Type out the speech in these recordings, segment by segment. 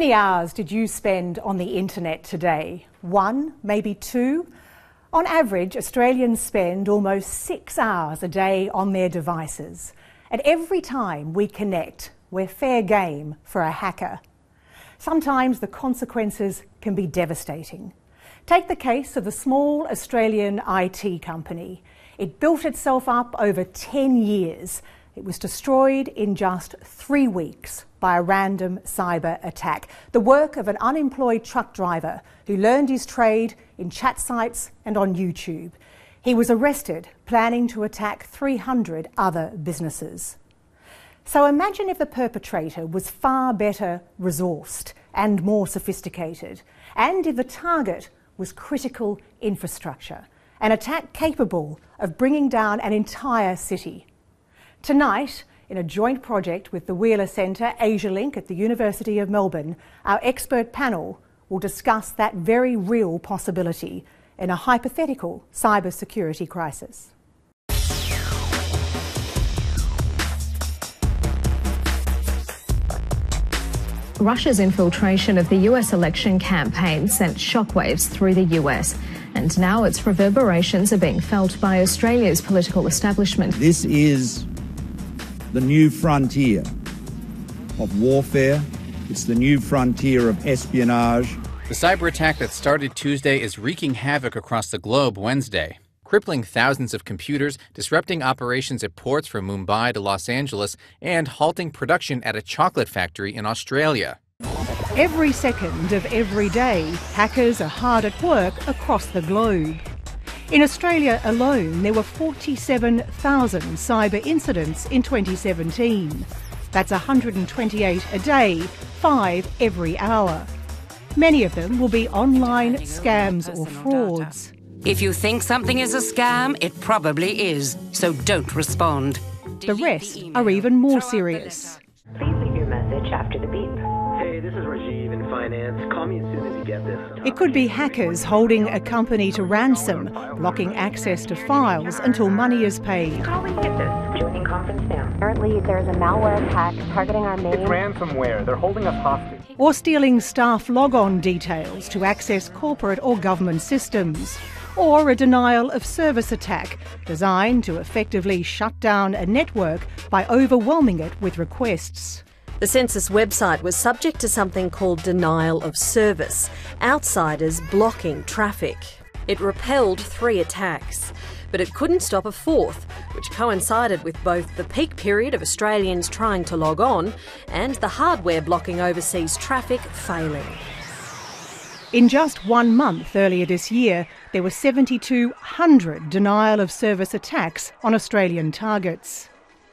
many hours did you spend on the internet today? One, maybe two? On average, Australians spend almost 6 hours a day on their devices. And every time we connect, we're fair game for a hacker. Sometimes the consequences can be devastating. Take the case of the small Australian IT company. It built itself up over 10 years. It was destroyed in just 3 weeks by a random cyber attack, the work of an unemployed truck driver who learned his trade in chat sites and on YouTube. He was arrested, planning to attack 300 other businesses. So imagine if the perpetrator was far better resourced and more sophisticated, and if the target was critical infrastructure, an attack capable of bringing down an entire city. Tonight, in a joint project with the Wheeler Centre AsiaLink at the University of Melbourne, our expert panel will discuss that very real possibility in a hypothetical cybersecurity crisis. Russia's infiltration of the US election campaign sent shockwaves through the US, and now its reverberations are being felt by Australia's political establishment. This is the new frontier of warfare. It's the new frontier of espionage. The cyber attack that started Tuesday is wreaking havoc across the globe Wednesday, crippling thousands of computers, disrupting operations at ports from Mumbai to Los Angeles, and halting production at a chocolate factory in Australia. Every second of every day, hackers are hard at work across the globe. In Australia alone, there were 47,000 cyber incidents in 2017. That's 128 a day, 5 every hour. Many of them will be online scams or frauds. If you think something is a scam, it probably is, so don't respond. The rest are even more serious. Please leave your message after the beep. Hey, this is Rajiv in finance. Call me as soon as you get this. It could be hackers holding a company to ransom, blocking access to files until money is paid. Call and get this. Joining conference now. Apparently, there's a malware attack targeting our main. It's ransomware. They're holding us hostage. Or stealing staff log-on details to access corporate or government systems. Or a denial of service attack designed to effectively shut down a network by overwhelming it with requests. The census website was subject to something called denial of service, outsiders blocking traffic. It repelled 3 attacks, but it couldn't stop a 4th, which coincided with both the peak period of Australians trying to log on and the hardware blocking overseas traffic failing. In just 1 month earlier this year, there were 7,200 denial-of-service attacks on Australian targets.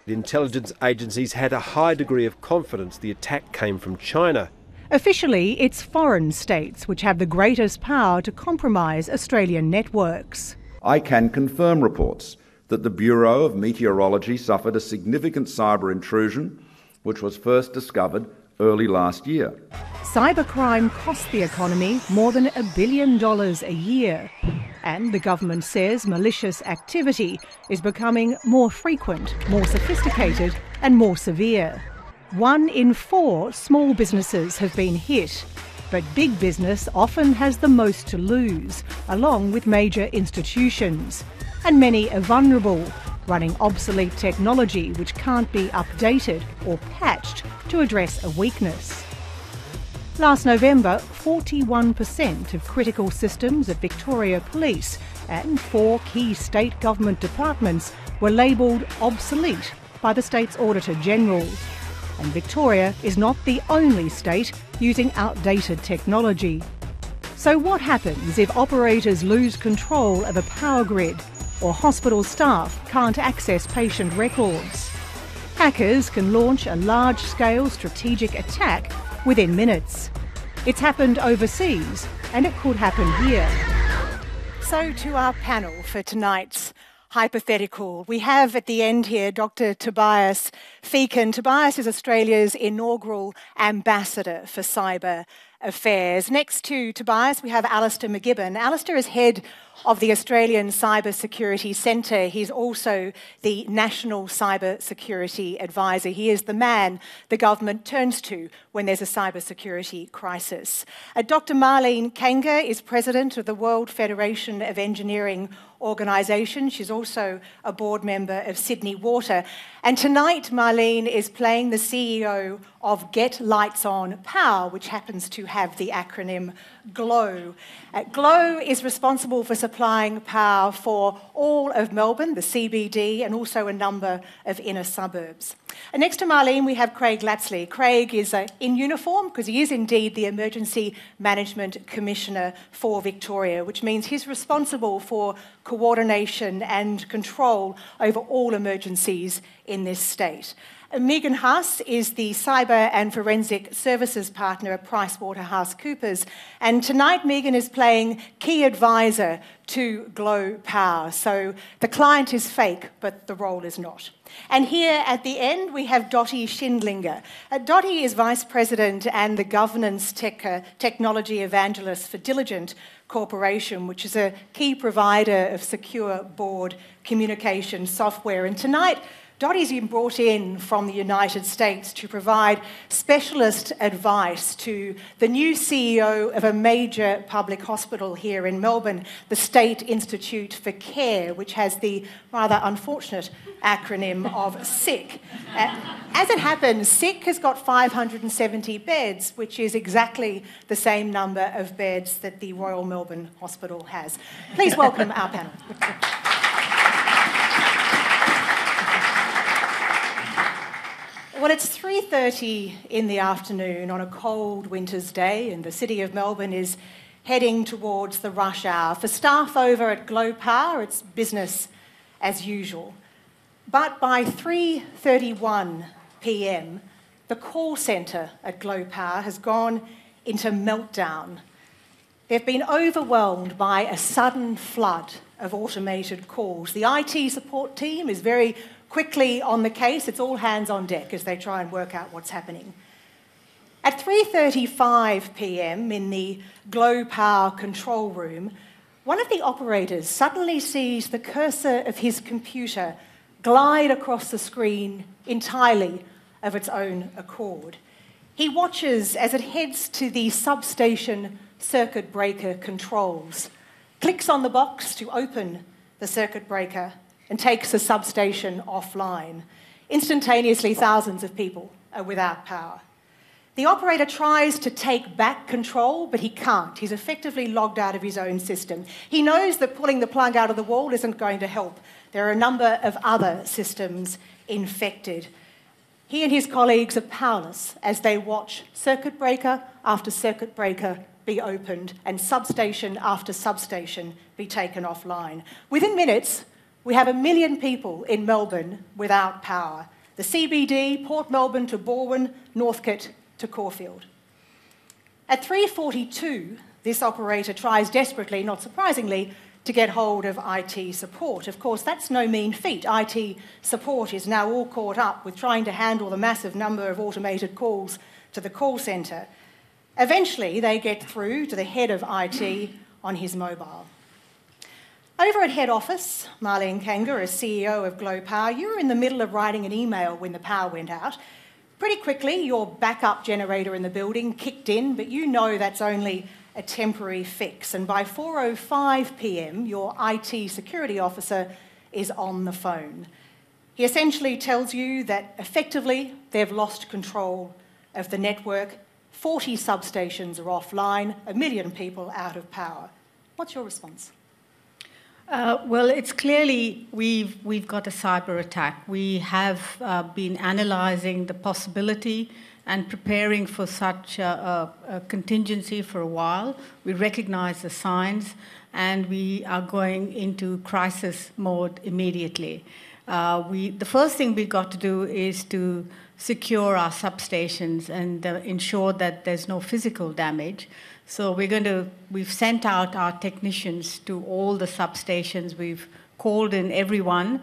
The intelligence agencies had a high degree of confidence the attack came from China. Officially, it's foreign states which have the greatest power to compromise Australian networks. I can confirm reports that the Bureau of Meteorology suffered a significant cyber intrusion, which was first discovered early last year. Cybercrime costs the economy more than $1 billion a year, and the government says malicious activity is becoming more frequent, more sophisticated and more severe. 1 in 4 small businesses have been hit, but big business often has the most to lose, along with major institutions, and many are vulnerable, running obsolete technology which can't be updated or patched to address a weakness. Last November, 41% of critical systems at Victoria Police and 4 key state government departments were labelled obsolete by the state's Auditor-General. And Victoria is not the only state using outdated technology. So what happens if operators lose control of a power grid, or hospital staff can't access patient records? Hackers can launch a large-scale strategic attack within minutes. It's happened overseas, and it could happen here. So to our panel for tonight's hypothetical. We have at the end here Dr. Tobias Feakin. Tobias is Australia's inaugural ambassador for cyber Affairs. Next to Tobias, we have Alistair McGibbon. Alistair is head of the Australian Cyber Security Centre. He's also the National Cyber Security Advisor. He is the man the government turns to when there's a cybersecurity crisis. Dr. Marlene Kanga is president of the World Federation of Engineering Organisations. She's also a board member of Sydney Water. And tonight, Marlene is playing the CEO of Get Lights On Power, which happens to have the acronym GLOW. GLOW is responsible for supplying power for all of Melbourne, the CBD, and also a number of inner suburbs. And next to Marlene, we have Craig Lapsley. Craig is in uniform because he is indeed the Emergency Management Commissioner for Victoria, which means he's responsible for coordination and control over all emergencies in this state. Megan Haas is the Cyber and Forensic Services Partner at PricewaterhouseCoopers, and tonight Megan is playing Key Advisor to GLOW Power. So the client is fake, but the role is not. And here at the end, we have Dottie Schindlinger. Dottie is Vice President and the Governance Technology Evangelist for Diligent Corporation, which is a key provider of secure board communication software. And tonight, Dottie's been brought in from the United States to provide specialist advice to the new CEO of a major public hospital here in Melbourne, the State Institute for Care, which has the rather unfortunate acronym of SICK. As it happens, SICK has got 570 beds, which is exactly the same number of beds that the Royal Melbourne Hospital has. Please welcome our panel. Well, it's 3:30 in the afternoon on a cold winter's day, and the city of Melbourne is heading towards the rush hour. For staff over at GLOW Power, it's business as usual. But by 3:31 p.m., the call centre at GLOW Power has gone into meltdown. They've been overwhelmed by a sudden flood of automated calls. The IT support team is very quickly on the case. It's all hands on deck as they try and work out what's happening. At 3:35 p.m. in the GLOW Power control room, one of the operators suddenly sees the cursor of his computer glide across the screen entirely of its own accord. He watches as it heads to the substation circuit breaker controls, clicks on the box to open the circuit breaker, and takes the substation offline. Instantaneously, thousands of people are without power. The operator tries to take back control, but he can't. He's effectively logged out of his own system. He knows that pulling the plug out of the wall isn't going to help. There are a number of other systems infected. He and his colleagues are powerless as they watch circuit breaker after circuit breaker be opened and substation after substation be taken offline. Within minutes, we have 1 million people in Melbourne without power. The CBD, Port Melbourne to Balwyn, Northcote to Caulfield. At 3:42, this operator tries desperately, not surprisingly, to get hold of IT support. Of course, that's no mean feat. IT support is now all caught up with trying to handle the massive number of automated calls to the call centre. Eventually, they get through to the head of IT on his mobile. Over at head office, Marlene Kanga, as CEO of GLOW Power, you were in the middle of writing an email when the power went out. Pretty quickly, your backup generator in the building kicked in, but you know that's only a temporary fix. And by 4:05 p.m., your IT security officer is on the phone. He essentially tells you that effectively they've lost control of the network. 40 substations are offline, 1 million people out of power. What's your response? Well, it's clearly we've got a cyber attack. We have been analysing the possibility and preparing for such a contingency for a while. We recognise the signs, and we are going into crisis mode immediately. The first thing we've got to do is to secure our substations and ensure that there's no physical damage. So we've sent out our technicians to all the substations. We've called in everyone,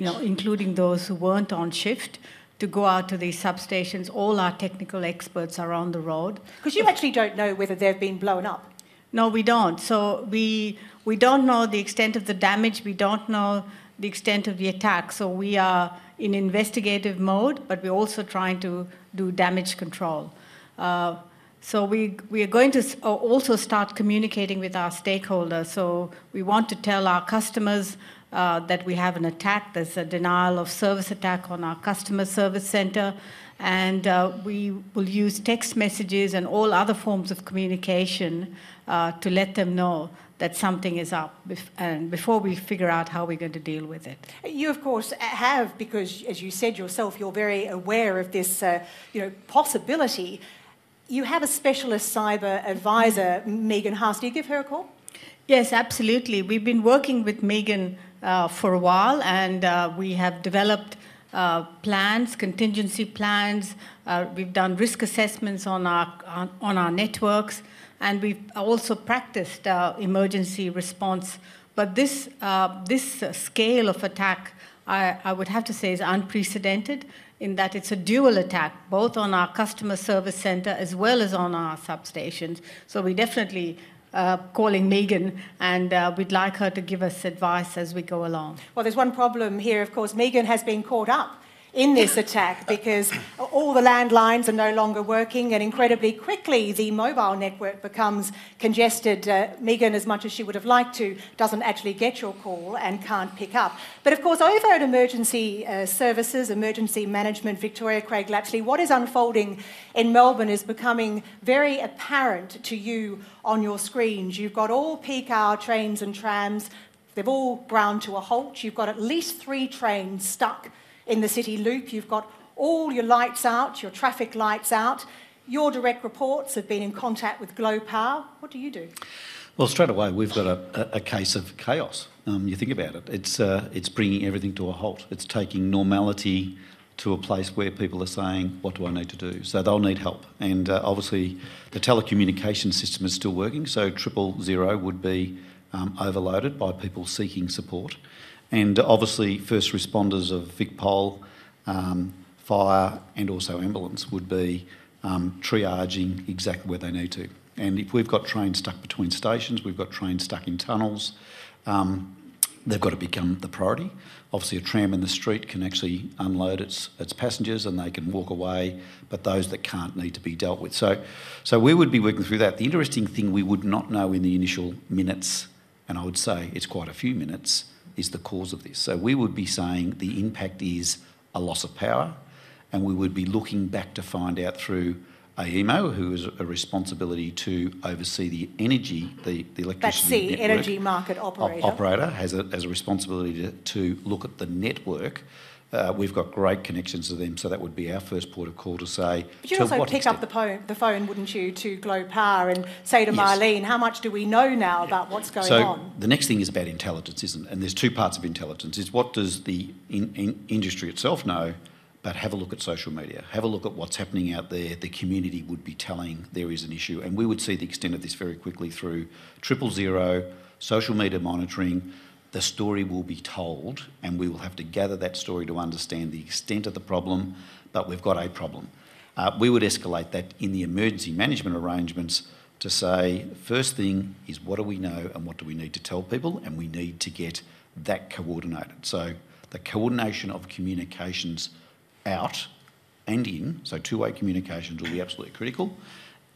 including those who weren't on shift, to go out to these substations. All our technical experts are on the road. Because you actually don't know whether they've been blown up. No, we don't. So we don't know the extent of the damage. We don't know the extent of the attack. So we are in investigative mode, but we're also trying to do damage control. So we are going to also start communicating with our stakeholders. So we want to tell our customers that we have an attack. There's a denial of service attack on our customer service center. And we will use text messages and all other forms of communication to let them know that something is up and before we figure out how we're going to deal with it. You, of course, have, because, as you said yourself, you're very aware of this possibility. You have a specialist cyber advisor, Megan Haas. Do you give her a call? Yes, absolutely. We've been working with Megan for a while, and we have developed plans, contingency plans. We've done risk assessments on our networks, and we've also practiced emergency response. But this this scale of attack, I would have to say, is unprecedented in that it's a dual attack, both on our customer service center as well as on our substations. So we definitely calling Megan, and we'd like her to give us advice as we go along. Well, there's one problem here, of course. Megan has been caught up in this attack because all the landlines are no longer working, and incredibly quickly the mobile network becomes congested. Megan, as much as she would have liked to, doesn't actually get your call and can't pick up. But of course, over at Emergency Services, Emergency Management Victoria, Craig Lapsley, what is unfolding in Melbourne is becoming very apparent to you on your screens. You've got all peak hour trains and trams. They've all ground to a halt. You've got at least 3 trains stuck in the city loop. You've got all your lights out, your traffic lights out. Your direct reports have been in contact with Glow Power. What do you do? Well, straight away, we've got a case of chaos. You think about it. It's bringing everything to a halt. It's taking normality to a place where people are saying, what do I need to do? So they'll need help. And obviously, the telecommunication system is still working, so 000 would be overloaded by people seeking support. And obviously first responders of VicPol, fire and also ambulance would be triaging exactly where they need to. And if we've got trains stuck between stations, we've got trains stuck in tunnels, they've got to become the priority. Obviously a tram in the street can actually unload its passengers and they can walk away, but those that can't need to be dealt with. So we would be working through that. The interesting thing we would not know in the initial minutes, and I would say it's quite a few minutes, is the cause of this. So we would be saying the impact is a loss of power, and we would be looking back to find out through AEMO, who is a responsibility to oversee the energy, the electricity network. That's the energy market operator. Operator has a responsibility to look at the network. We've got great connections to them, so that would be our first port of call to say. But you'd also pick up the phone, wouldn't you, to Glow Power and say to Marlene, how much do we know now about what's going on? The next thing is about intelligence, isn't it? And there's two parts of intelligence. It's what does the industry itself know, but have a look at social media. Have a look at what's happening out there. The community would be telling there is an issue, and we would see the extent of this very quickly through 000, social media monitoring. The story will be told, and we will have to gather that story to understand the extent of the problem, but we've got a problem. We would escalate that in the emergency management arrangements to say, first thing is what do we know and what do we need to tell people, and we need to get that coordinated. So the coordination of communications out and in, so two-way communications will be absolutely critical,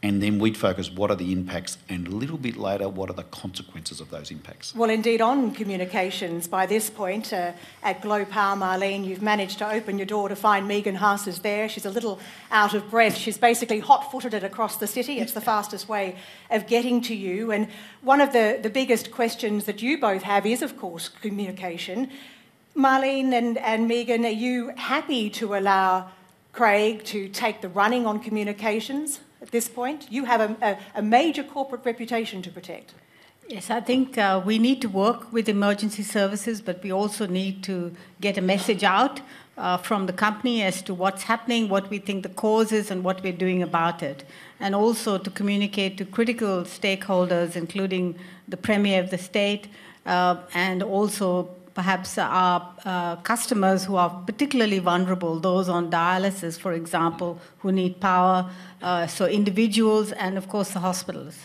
and then we'd focus what are the impacts, and a little bit later, what are the consequences of those impacts? Well, indeed, on communications, by this point, at Glow Power, Marlene, you've managed to open your door to find Megan Haas is there. She's a little out of breath. She's basically hot-footed it across the city. It's the fastest way of getting to you. And one of the biggest questions that you both have is, of course, communication. Marlene and Megan, are you happy to allow Craig to take the running on communications? At this point, you have a major corporate reputation to protect. Yes, I think we need to work with emergency services, but we also need to get a message out from the company as to what's happening, what we think the cause is, and what we're doing about it. And also to communicate to critical stakeholders, including the Premier of the state, and also perhaps our customers who are particularly vulnerable, those on dialysis, for example, who need power, so individuals and, of course, the hospitals.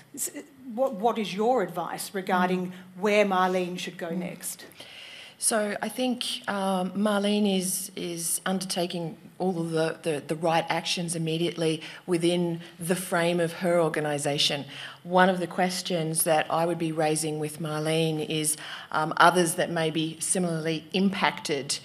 What is your advice regarding where Marlene should go next? So I think Marlene is undertaking all of the right actions immediately within the frame of her organisation. One of the questions that I would be raising with Marlene is others that may be similarly impacted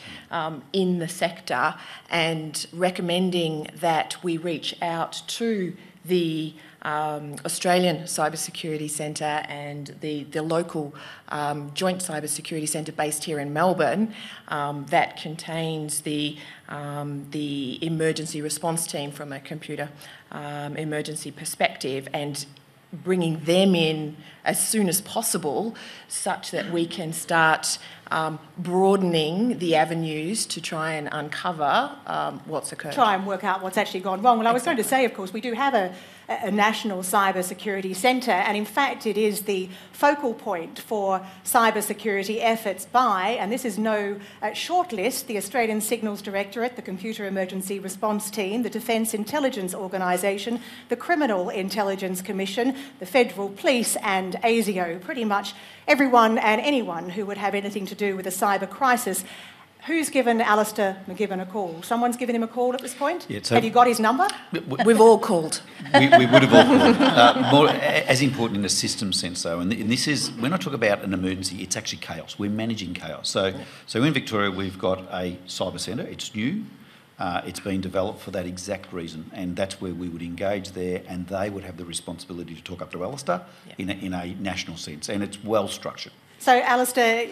in the sector, and recommending that we reach out to the Australian Cyber Security Centre and the local Joint Cyber Security Centre based here in Melbourne that contains the emergency response team from a computer emergency perspective, and bringing them in as soon as possible such that we can start broadening the avenues to try and uncover what's occurred. Try and work out what's actually gone wrong. Well, I was going to say, of course, we do have a National Cyber Security Centre, and in fact it is the focal point for cyber security efforts by, and this is no shortlist, the Australian Signals Directorate, the Computer Emergency Response Team, the Defence Intelligence Organisation, the Criminal Intelligence Commission, the Federal Police and ASIO, pretty much everyone and anyone who would have anything to do with a cyber crisis. Who's given Alistair McGibbon a call? Someone's given him a call at this point? Yeah, so have you got his number? We've all called. We would have all called. More, as important in a system sense, though, and this is, when I talk about an emergency, it's actually chaos. We're managing chaos. So in Victoria, we've got a cyber centre. It's new. It's been developed for that exact reason, and that's where we would engage there, and they would have the responsibility to talk up to Alistair in a national sense, and it's well-structured. So, Alistair,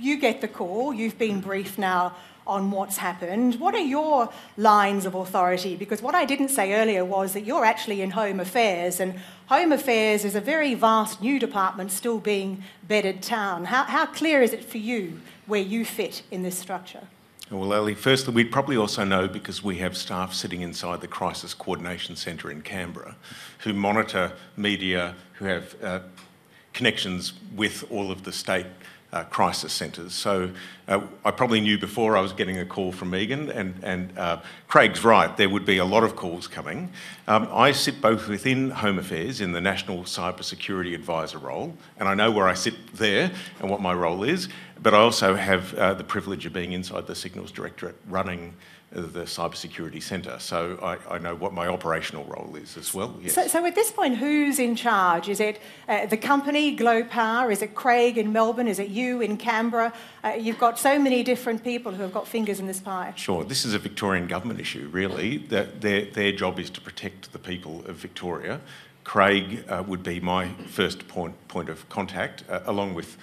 you get the call, you've been briefed now on what's happened. What are your lines of authority? Because what I didn't say earlier was that you're actually in Home Affairs, and Home Affairs is a very vast new department still being bedded down. How clear is it for you where you fit in this structure? Well, Ali, firstly, we probably also know, because we have staff sitting inside the Crisis Coordination Centre in Canberra who monitor media, who have connections with all of the state crisis centres. So I probably knew before I was getting a call from Megan, and Craig's right, there would be a lot of calls coming. I sit both within Home Affairs in the National Cyber Security Advisor role, and I know where I sit there and what my role is, but I also have the privilege of being inside the Signals Directorate running the Cyber Security Centre, so I know what my operational role is as well. Yes. So at this point, who's in charge? Is it the company, Glow Power? Is it Craig in Melbourne? Is it you in Canberra? You've got so many different people who have got fingers in this pie. Sure, this is a Victorian government issue, really. Their job is to protect the people of Victoria. Craig would be my first point of contact, along with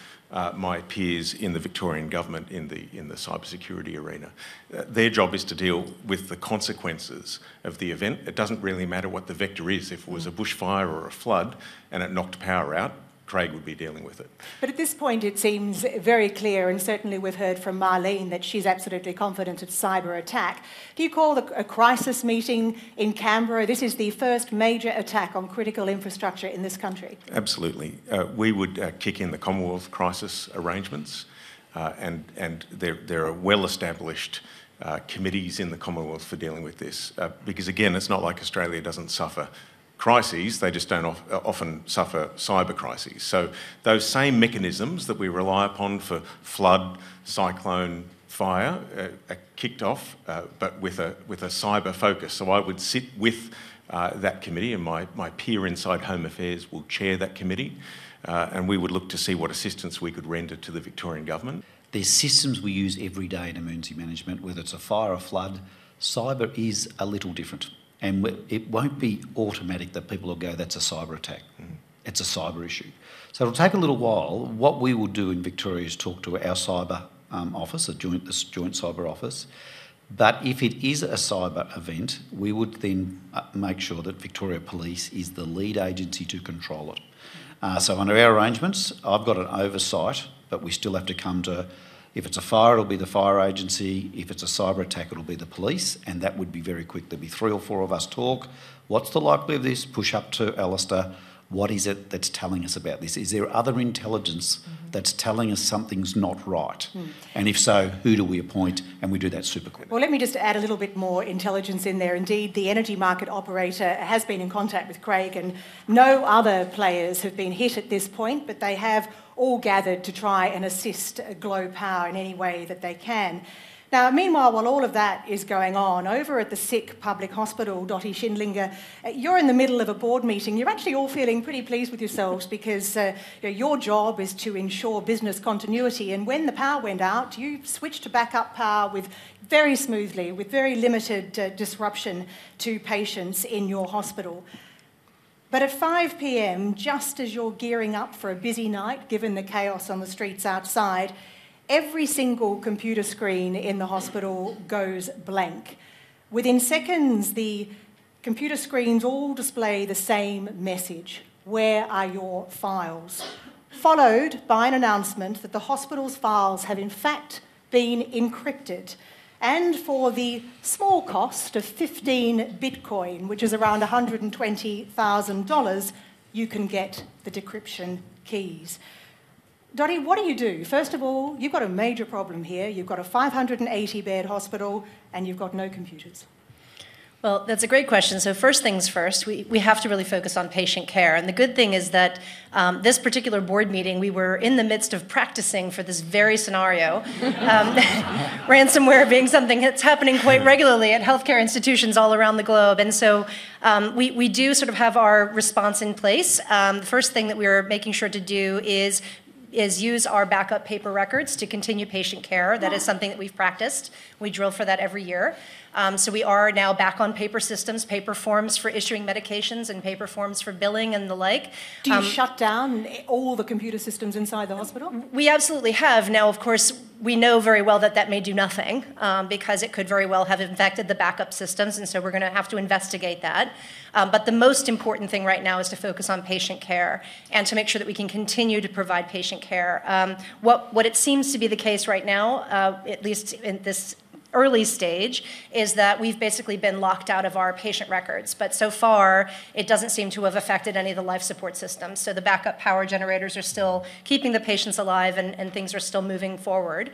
my peers in the Victorian government in the cybersecurity arena. Their job is to deal with the consequences of the event. It doesn't really matter what the vector is. If it was a bushfire or a flood and it knocked power out, Craig would be dealing with it. But at this point, it seems very clear, and certainly we've heard from Marlene that she's absolutely confident of cyber attack. Do you call a crisis meeting in Canberra? This is the first major attack on critical infrastructure in this country. Absolutely. We would kick in the Commonwealth crisis arrangements, and there are well-established committees in the Commonwealth for dealing with this, because, again, it's not like Australia doesn't suffer crises, they just don't often suffer cyber crises. So those same mechanisms that we rely upon for flood, cyclone, fire are kicked off, but with a cyber focus. So I would sit with that committee, and my peer inside Home Affairs will chair that committee, and we would look to see what assistance we could render to the Victorian government. There's systems we use every day in emergency management, whether it's a fire or flood. Cyber is a little different. And it won't be automatic that people will go, that's a cyber attack. It's a cyber issue. So it'll take a little while. What we will do in Victoria is talk to our cyber office, this joint cyber office. But if it is a cyber event, we would then make sure that Victoria Police is the lead agency to control it. So under our arrangements, I've got an oversight, but we still have to come to... If it's a fire, it'll be the fire agency. If it's a cyber attack, it'll be the police, and that would be very quick. There'd be 3 or 4 of us talk. What's the likelihood of this? Push up to Alistair. What is it that's telling us about this? Is there other intelligence that's telling us something's not right? And if so, who do we appoint? And we do that super quickly. Well, let me just add a little bit more intelligence in there. Indeed, the energy market operator has been in contact with Craig, and no other players have been hit at this point, but they have all gathered to try and assist Glow Power in any way that they can. Now, meanwhile, while all of that is going on, over at the sick public hospital, Dottie Schindlinger, you're in the middle of a board meeting. You're actually all feeling pretty pleased with yourselves because your job is to ensure business continuity. And when the power went out, you switched to backup power with very smoothly, with very limited disruption to patients in your hospital. But at 5 p.m., just as you're gearing up for a busy night, given the chaos on the streets outside, every single computer screen in the hospital goes blank. Within seconds, the computer screens all display the same message: where are your files? Followed by an announcement that the hospital's files have in fact been encrypted, and for the small cost of 15 Bitcoin, which is around $120,000, you can get the decryption keys. Dottie, what do you do? First of all, you've got a major problem here. You've got a 580-bed hospital and you've got no computers. Well, that's a great question. So first things first, we have to really focus on patient care. And the good thing is that this particular board meeting, we were in the midst of practicing for this very scenario. Ransomware being something that's happening quite regularly at healthcare institutions all around the globe. And so we do sort of have our response in place. The first thing that we were making sure to do is use our backup paper records to continue patient care. That is something that we've practiced. We drill for that every year. So we are now back on paper systems, paper forms for issuing medications and paper forms for billing and the like. Do you shut down all the computer systems inside the hospital? We absolutely have. Now, of course, we know very well that that may do nothing because it could very well have infected the backup systems, and so we're going to have to investigate that. But the most important thing right now is to focus on patient care and to make sure that we can continue to provide patient care. What it seems to be the case right now, at least in this early stage, is that we've basically been locked out of our patient records. But so far, it doesn't seem to have affected any of the life support systems. So the backup power generators are still keeping the patients alive, and things are still moving forward.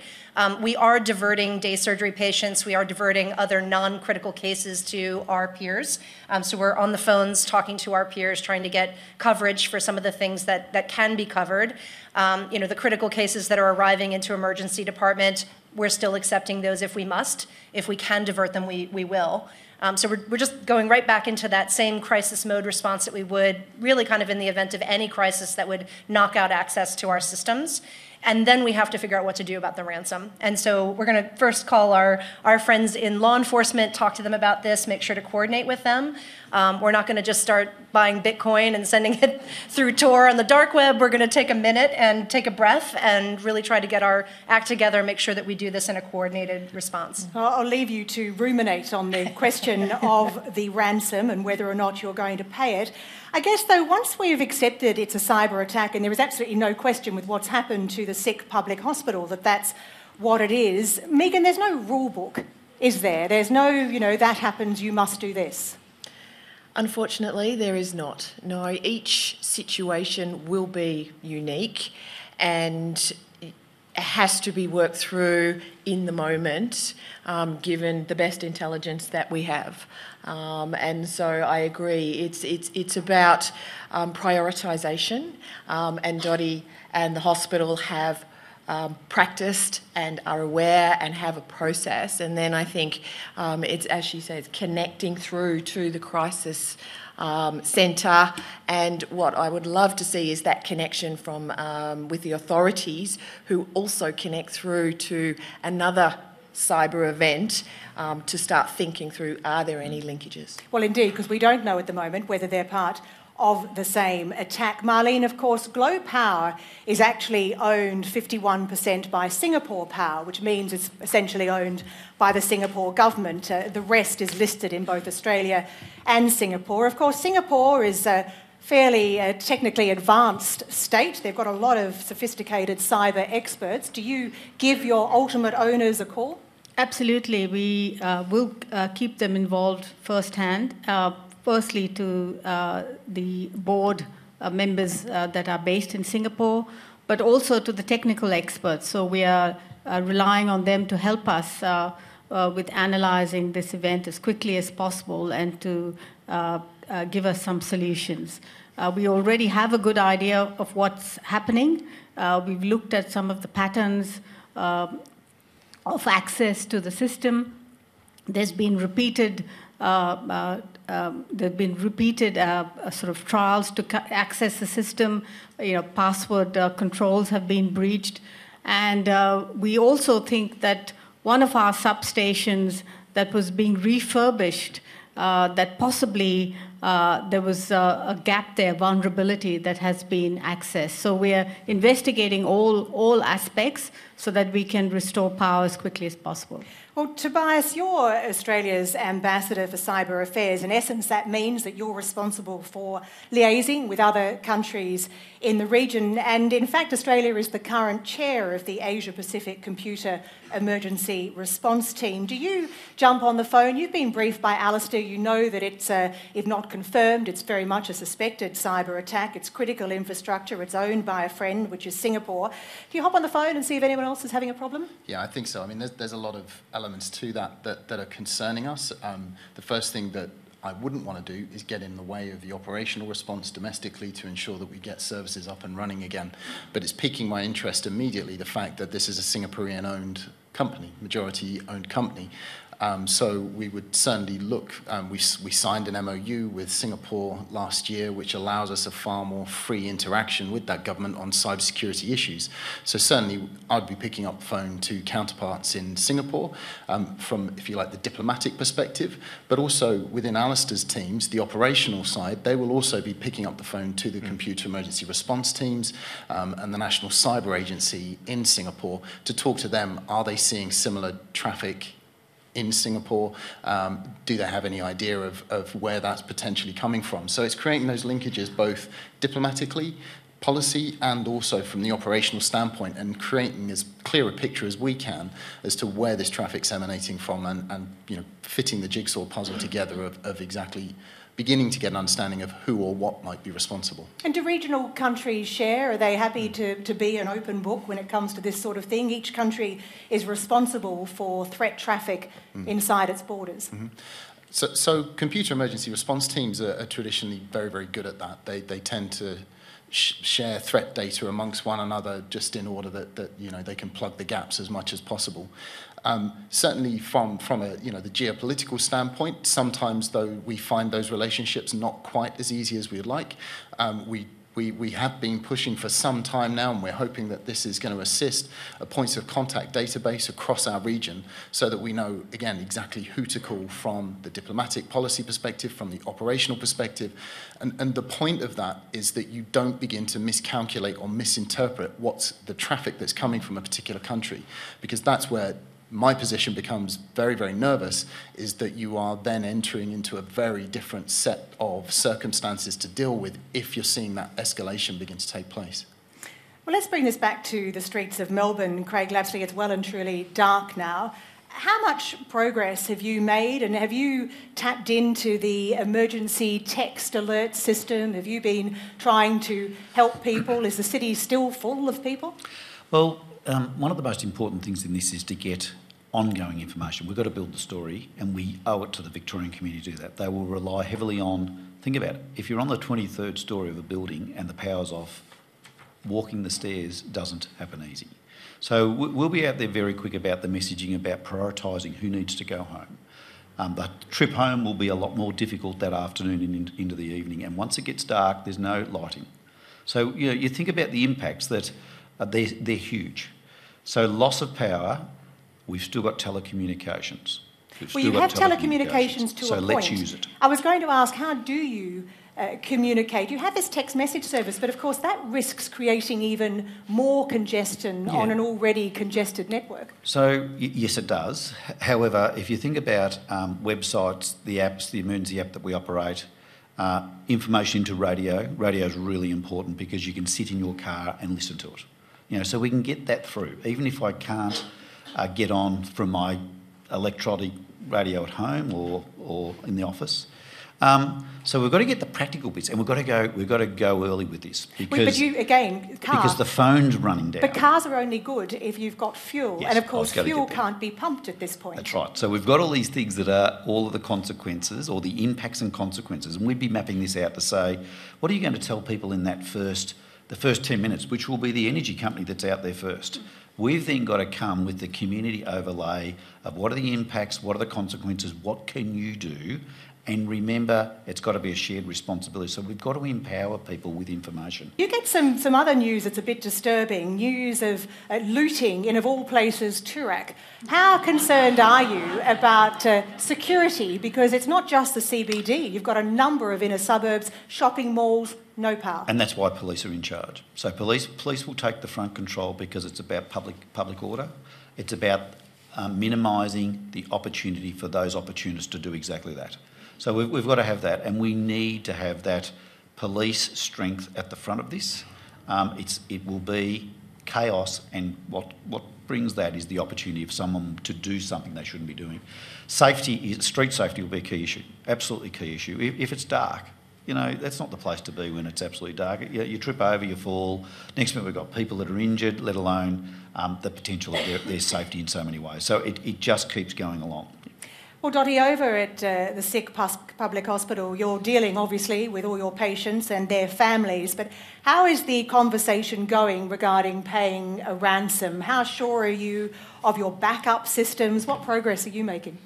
We are diverting day surgery patients. We are diverting other non-critical cases to our peers. So we're on the phones talking to our peers, trying to get coverage for some of the things that can be covered. You know, the critical cases that are arriving into emergency department, we're still accepting those if we must. If we can divert them, we will. So we're just going right back into that same crisis mode response that we would really kind of in the event of any crisis that would knock out access to our systems. And then we have to figure out what to do about the ransom. And so we're going to first call our friends in law enforcement, talk to them about this, make sure to coordinate with them. We're not going to just start buying Bitcoin and sending it through Tor on the dark web. We're going to take a minute and take a breath and really try to get our act together and make sure that we do this in a coordinated response. I'll leave you to ruminate on the question of the ransom and whether or not you're going to pay it. I guess, though, once we've accepted it's a cyber attack, and there is absolutely no question with what's happened to the sick public hospital that that's what it is, Megan, there's no rule book, is there? There's no, you know, that happens, you must do this. Unfortunately, there is not. No, each situation will be unique and has to be worked through in the moment, given the best intelligence that we have. And so I agree, it's about prioritisation, and Dottie and the hospital have practiced and are aware and have a process. And then I think it's, as she says, connecting through to the crisis centre, and what I would love to see is that connection from with the authorities, who also connect through to another cyber event to start thinking through, are there any linkages? Well, indeed, because we don't know at the moment whether they're part of the same attack. Marlene, of course, Glow Power is actually owned 51% by Singapore Power, which means it's essentially owned by the Singapore government. The rest is listed in both Australia and Singapore. Of course, Singapore is a fairly technically advanced state. They've got a lot of sophisticated cyber experts. Do you give your ultimate owners a call? Absolutely. We will keep them involved firsthand. Firstly, to the board members that are based in Singapore, but also to the technical experts. So we are relying on them to help us with analysing this event as quickly as possible and to give us some solutions. We already have a good idea of what's happening. We've looked at some of the patterns of access to the system. There's been repeated sort of trials to access the system. You know, password controls have been breached, and we also think that one of our substations that was being refurbished, that possibly there was a gap there, vulnerability that has been accessed. So we are investigating all aspects so that we can restore power as quickly as possible. Well, Tobias, you're Australia's ambassador for cyber affairs. In essence, that means that you're responsible for liaising with other countries in the region. And in fact, Australia is the current chair of the Asia-Pacific Computer Emergency Response Team. Do you jump on the phone? You've been briefed by Alistair. You know that it's, if not confirmed, it's very much a suspected cyber attack. It's critical infrastructure. It's owned by a friend, which is Singapore. Do you hop on the phone and see if anyone else is having a problem? Yeah, I think so. I mean, there's a lot of elements to that are concerning us. The first thing that I wouldn't want to do is get in the way of the operational response domestically to ensure that we get services up and running again. But it's piquing my interest immediately, the fact that this is a Singaporean-owned company, majority-owned company. So we would certainly look, we signed an MOU with Singapore last year, which allows us a far more free interaction with that government on cybersecurity issues. So certainly I'd be picking up the phone to counterparts in Singapore from, if you like, the diplomatic perspective, but also within Alistair's teams, the operational side, they will also be picking up the phone to the computer emergency response teams and the National Cyber Agency in Singapore to talk to them. Are they seeing similar traffic in Singapore? Do they have any idea of where that's potentially coming from? So it's creating those linkages both diplomatically, policy, and also from the operational standpoint, and creating as clear a picture as we can as to where this traffic's emanating from, and you know, fitting the jigsaw puzzle together of exactly beginning to get an understanding of who or what might be responsible. And do regional countries share? Are they happy to be an open book when it comes to this sort of thing? Each country is responsible for threat traffic inside its borders. So computer emergency response teams are traditionally very, very good at that. They tend to share threat data amongst one another just in order that you know, they can plug the gaps as much as possible. Certainly from a, you know, the geopolitical standpoint, sometimes though we find those relationships not quite as easy as we'd like. We have been pushing for some time now, and we're hoping that this is going to assist a points of contact database across our region so that we know, again, exactly who to call from the diplomatic policy perspective, from the operational perspective. And the point of that is that you don't begin to miscalculate or misinterpret what's the traffic that's coming from a particular country, because that's where my position becomes very, very nervous, is that you are then entering into a very different set of circumstances to deal with if you're seeing that escalation begin to take place. Well, let's bring this back to the streets of Melbourne. Craig Lapsley, it's well and truly dark now. How much progress have you made, and have you tapped into the emergency text alert system? Have you been trying to help people? Is the city still full of people? Well, one of the most important things in this is to get ongoing information. We've got to build the story, and we owe it to the Victorian community to do that. They will rely heavily on, think about it, if you're on the 23rd story of a building and the power's off, walking the stairs doesn't happen easy. So we'll be out there very quick about the messaging, about prioritising who needs to go home. The trip home will be a lot more difficult that afternoon and into the evening, and once it gets dark, there's no lighting. So, you know, you think about the impacts that they're huge. So loss of power, we've still got telecommunications. Well, you have telecommunications to a point. So let's use it. I was going to ask, how do you communicate? You have this text message service, but of course that risks creating even more congestion on an already congested network. So yes, it does. However, if you think about websites, the apps, the emergency app that we operate, information into radio. Radio is really important because you can sit in your car and listen to it. You know, so we can get that through. Even if I can't get on from my electronic radio at home or in the office, So we've got to get the practical bits, and we've got to go early with this because because the phone's running down. But cars are only good if you've got fuel, yes, and of course fuel can't be pumped at this point. That's right. So we've got all these things that are all of the consequences, or the impacts and consequences, and we'd be mapping this out to say, what are you going to tell people in that the first 10 minutes, which will be the energy company that's out there first. We've then got to come with the community overlay of what are the impacts, what are the consequences, what can you do? And remember, it's got to be a shared responsibility. So we've got to empower people with information. You get some other news that's a bit disturbing, news of looting in, of all places, Toorak. How concerned are you about security? Because it's not just the CBD. You've got a number of inner suburbs, shopping malls, no power. And that's why police are in charge. So police will take the front control because it's about public order. It's about minimising the opportunity for those opportunists to do exactly that. So we've got to have that, and we need to have that police strength at the front of this. It will be chaos, and what brings that is the opportunity of someone to do something they shouldn't be doing. Street safety will be a key issue, absolutely key issue. If it's dark, that's not the place to be when it's absolutely dark. You trip over, you fall. Next minute we've got people that are injured, let alone the potential of their safety in so many ways. So it just keeps going along. Well, Dottie, over at the SICK Public Hospital, you're dealing, obviously, with all your patients and their families, but how is the conversation going regarding paying a ransom? How sure are you of your backup systems? What progress are you making?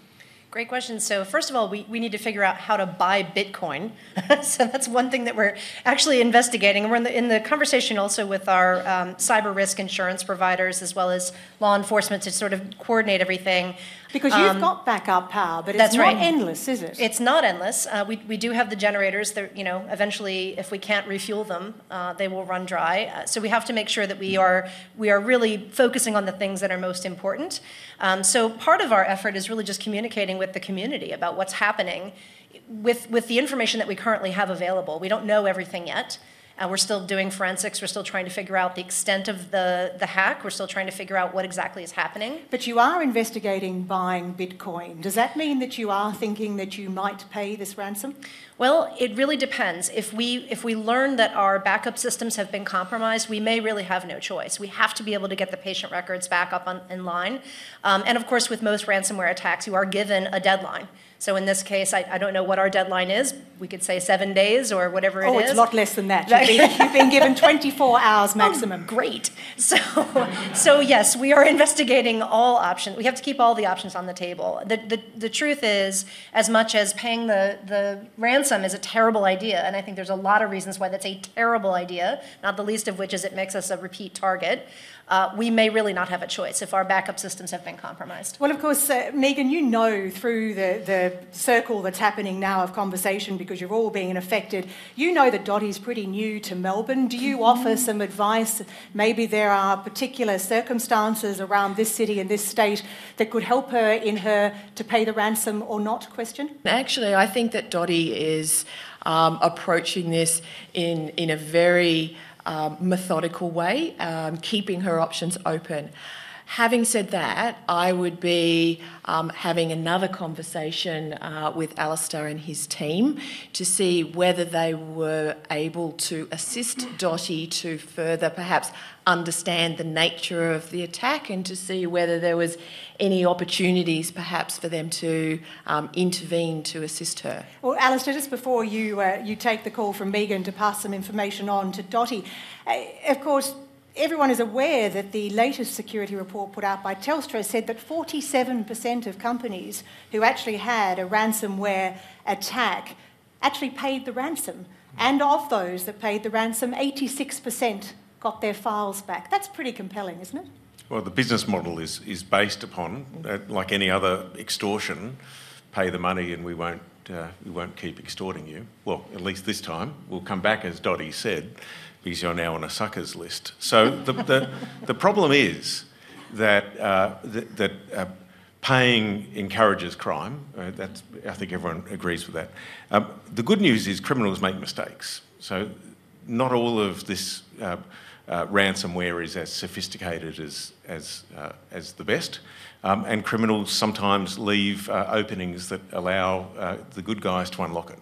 Great question. So first of all, we need to figure out how to buy Bitcoin. So that's one thing that we're actually investigating. And we're in the conversation also with our cyber risk insurance providers as well as law enforcement to sort of coordinate everything. Because you've got backup power, but it's not endless, is it? It's not endless. We do have the generators that, eventually, if we can't refuel them, they will run dry. So we have to make sure that we are really focusing on the things that are most important. So part of our effort is really just communicating with the community about what's happening with the information that we currently have available. We don't know everything yet. We're still doing forensics. We're still trying to figure out the extent of the hack. We're still trying to figure out what exactly is happening. But you are investigating buying Bitcoin. Does that mean that you are thinking that you might pay this ransom? Well, it really depends. If we learn that our backup systems have been compromised, we may really have no choice. We have to be able to get the patient records back up in line. And of course, with most ransomware attacks, you are given a deadline. So in this case, I don't know what our deadline is. We could say 7 days or whatever it is. Oh, it's a lot less than that. You've been given 24 hours maximum. Oh, great. So yes, we are investigating all options. We have to keep all the options on the table. The truth is, as much as paying the ransom is a terrible idea, and I think there's a lot of reasons why that's a terrible idea, not the least of which is it makes us a repeat target, we may really not have a choice if our backup systems have been compromised. Well, of course, Megan, through the circle that's happening now of conversation, because you're all being affected, that Dottie's pretty new to Melbourne. Do you offer some advice? Maybe there are particular circumstances around this city and this state that could help her in her to pay the ransom or not question? Actually, I think that Dottie is approaching this in a very methodical way, keeping her options open. Having said that, I would be having another conversation with Alistair and his team to see whether they were able to assist Dottie to further perhaps understand the nature of the attack and to see whether there was any opportunities perhaps for them to intervene to assist her. Well, Alistair, just before you take the call from Megan to pass some information on to Dottie, of course, everyone is aware that the latest security report put out by Telstra said that 47% of companies who actually had a ransomware attack actually paid the ransom. And of those that paid the ransom, 86% got their files back. That's pretty compelling, isn't it? Well, the business model is based upon, like any other extortion, pay the money and we won't keep extorting you. Well, at least this time. We'll come back, as Dottie said, because you're now on a suckers list. So the problem is that paying encourages crime. I think everyone agrees with that. The good news is criminals make mistakes. So not all of this ransomware is as sophisticated as the best. And criminals sometimes leave openings that allow the good guys to unlock it.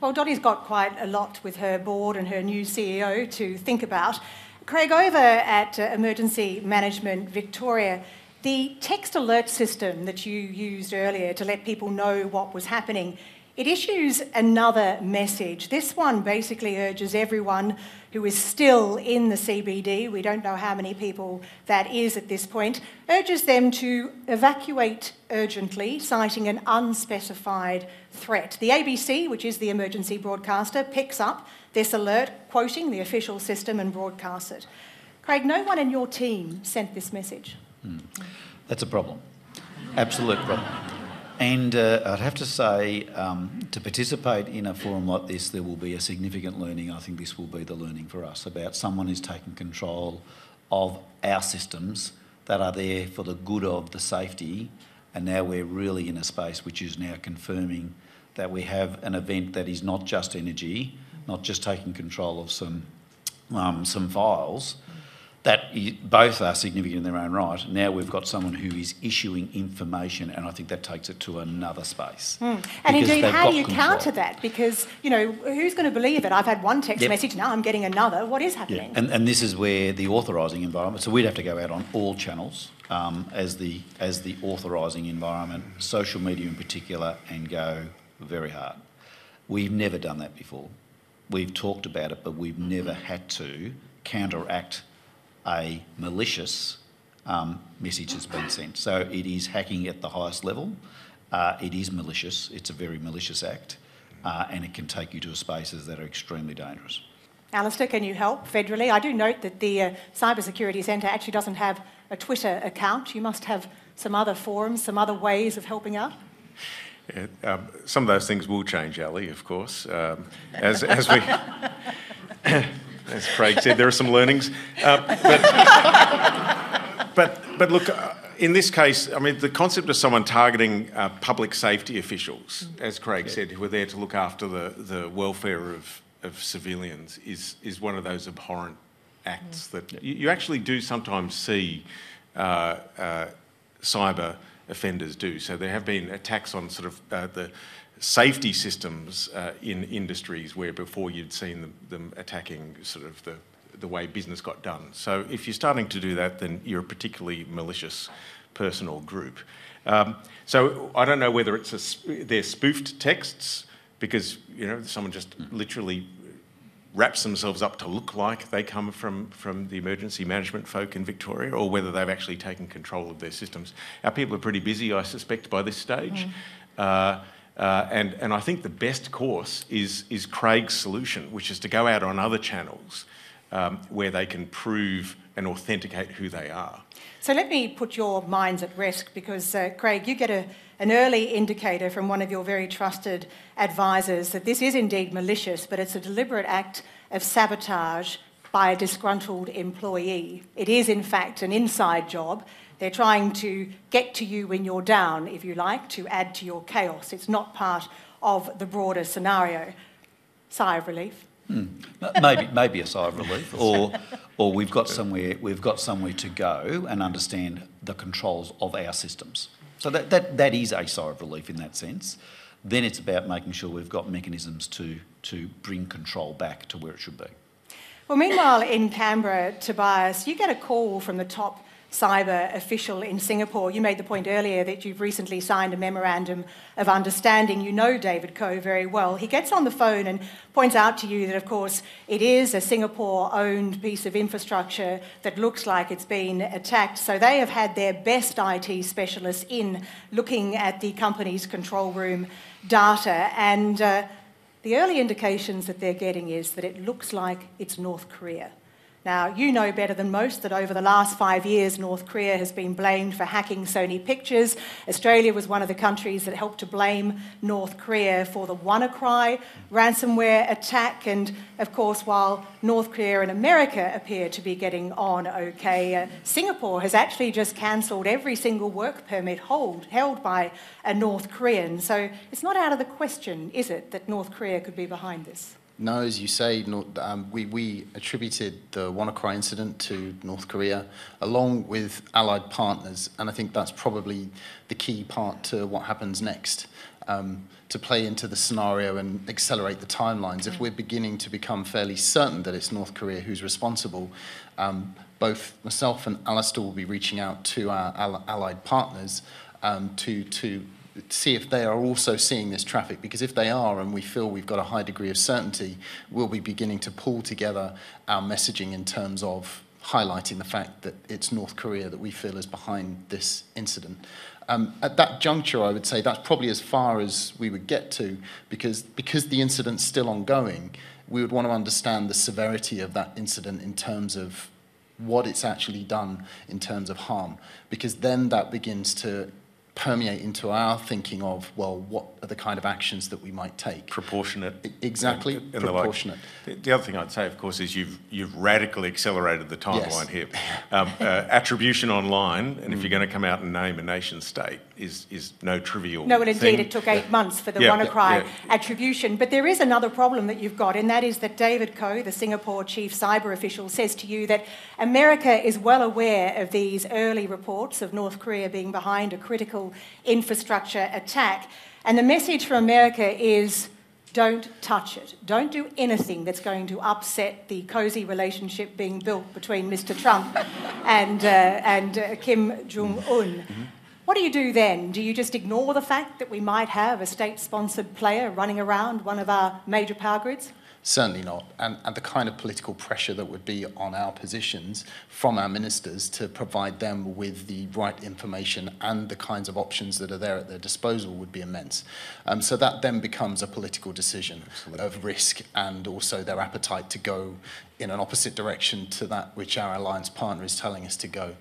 Well, Dottie's got quite a lot with her board and her new CEO to think about. Craig, over at Emergency Management Victoria, the text alert system that you used earlier to let people know what was happening, it issues another message. This one basically urges everyone who is still in the CBD, we don't know how many people that is at this point, urges them to evacuate urgently, citing an unspecified threat. The ABC, which is the emergency broadcaster, picks up this alert, quoting the official system, and broadcasts it. Craig, no one in your team sent this message. That's a problem. Absolute problem. And I'd have to say, to participate in a forum like this, there will be a significant learning. I think this will be the learning for us about someone who's taken control of our systems that are there for the good of the safety. And now we're really in a space which is now confirming that we have an event that is not just energy, not just taking control of some files, that both are significant in their own right. Now we've got someone who is issuing information, and I think that takes it to another space. And indeed, how do you counter that? Because, you know, who's going to believe it? I've had one text message, now I'm getting another. What is happening? And this is where the authorising environment, so we'd have to go out on all channels as the authorising environment, social media in particular, and go very hard. We've never done that before. We've talked about it, but we've never had to counteract a malicious message has been sent. So it is hacking at the highest level. It is malicious. It's a very malicious act, and it can take you to spaces that are extremely dangerous. Alistair, can you help federally? I do note that the Cyber Security Centre actually doesn't have a Twitter account. You must have some other forums, some other ways of helping out. Yeah, some of those things will change, Ali, of course. As we... As Craig said, there are some learnings. But look, in this case, I mean, the concept of someone targeting public safety officials, as Craig said, who are there to look after the welfare of civilians, is one of those abhorrent acts that you actually do sometimes see cyber offenders do. So there have been attacks on sort of the safety systems in industries where before you'd seen them attacking sort of the way business got done. So if you're starting to do that, then you're a particularly malicious person or group. So I don't know whether it's they're spoofed texts because, you know, someone just literally wraps themselves up to look like they come from the emergency management folk in Victoria, or whether they've actually taken control of their systems. Our people are pretty busy, I suspect, by this stage. And I think the best course is Craig's solution, which is to go out on other channels where they can prove and authenticate who they are. So let me put your minds at risk because, Craig, you get an early indicator from one of your very trusted advisors that this is indeed malicious, but it's a deliberate act of sabotage by a disgruntled employee. It is, in fact, an inside job. They're trying to get to you when you're down, if you like, to add to your chaos. It's not part of the broader scenario. Sigh of relief. Maybe a sigh of relief, or we've got somewhere to go and understand the controls of our systems. So that is a sigh of relief in that sense. Then it's about making sure we've got mechanisms to bring control back to where it should be. Well, meanwhile, in Canberra, Tobias, you get a call from the top cyber official in Singapore. You made the point earlier that you've recently signed a memorandum of understanding. You know David Koh very well. He gets on the phone and points out to you that, of course, it is a Singapore-owned piece of infrastructure that looks like it's been attacked. So they have had their best IT specialists in looking at the company's control room data. And the early indications that they're getting is that it looks like it's North Korea. Now, you know better than most that over the last 5 years, North Korea has been blamed for hacking Sony Pictures. Australia was one of the countries that helped to blame North Korea for the WannaCry ransomware attack. And, of course, while North Korea and America appear to be getting on OK, Singapore has actually just cancelled every single work permit held by a North Korean. So it's not out of the question, is it, that North Korea could be behind this? No, as you say, we attributed the WannaCry incident to North Korea, along with allied partners, and I think that's probably the key part to what happens next. to play into the scenario and accelerate the timelines. If we're beginning to become fairly certain that it's North Korea who's responsible, both myself and Alistair will be reaching out to our allied partners to see if they are also seeing this traffic, because if they are and we feel we've got a high degree of certainty, we'll be beginning to pull together our messaging in terms of highlighting the fact that it's North Korea that we feel is behind this incident. At that juncture, I would say that's probably as far as we would get to, because the incident's still ongoing, we would want to understand the severity of that incident in terms of what it's actually done in terms of harm, because then that begins to permeate into our thinking of, well, what are the kind of actions that we might take? Proportionate. Exactly, and proportionate. The other thing I'd say, of course, is you've radically accelerated the timeline here. Attribution online, and if you're going to come out and name a nation state, is no trivial thing. No, and indeed it took 8 months for the WannaCry attribution. But there is another problem that you've got, and that is that David Koh, the Singapore chief cyber official, says to you that America is well aware of these early reports of North Korea being behind a critical infrastructure attack. And the message from America is, don't touch it. Don't do anything that's going to upset the cosy relationship being built between Mr. Trump and Kim Jong-un. What do you do then? Do you just ignore the fact that we might have a state-sponsored player running around one of our major power grids? Certainly not, and the kind of political pressure that would be on our positions from our ministers to provide them with the right information and the kinds of options that are there at their disposal would be immense. So that then becomes a political decision of risk and also their appetite to go in an opposite direction to that which our alliance partner is telling us to go.